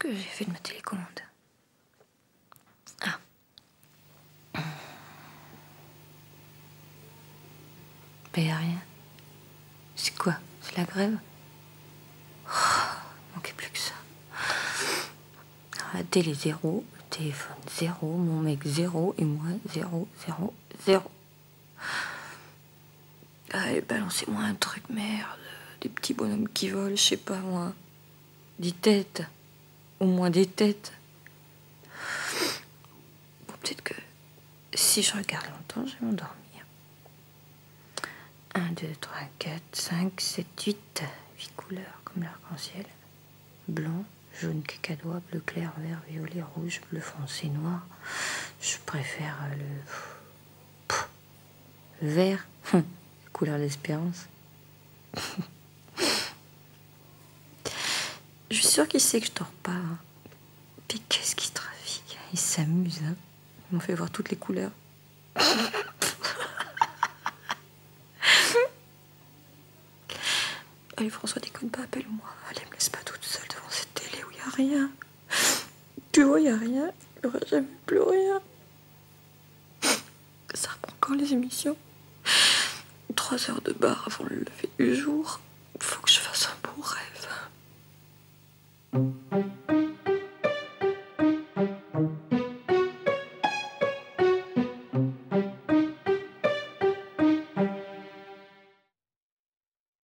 que j'ai fait de ma télécommande? Ah. Ben y a rien. C'est quoi? C'est la grève? Oh, manquait plus que ça. La télé zéro, le téléphone zéro, mon mec zéro et moi zéro, zéro, zéro. Allez, balancez-moi un truc, merde. Des petits bonhommes qui volent, je sais pas moi. Des têtes. Au moins des têtes. Bon, peut-être que si je regarde longtemps, je vais m'endormir. 1, 2, 3, 4, 5, 7, 8. 8 couleurs comme l'arc-en-ciel. Blanc, jaune, cacadois, bleu clair, vert, violet, rouge, bleu foncé, noir. Je préfère le vert. Couleur d'espérance. Je suis sûre qu'il sait que je dors pas. Hein. Puis qu'est-ce qu'il trafique? Il s'amuse. Hein. Ils m'ont fait voir toutes les couleurs. Allez, François, déconne pas, appelle-moi. Allez, me laisse pas toute seule devant cette télé où il n'y a rien. Tu vois, il n'y a rien. Il n'y aura jamais plus rien. Ça reprend quand les émissions? 3 heures de bar avant le lever du jour. Faut que je fasse.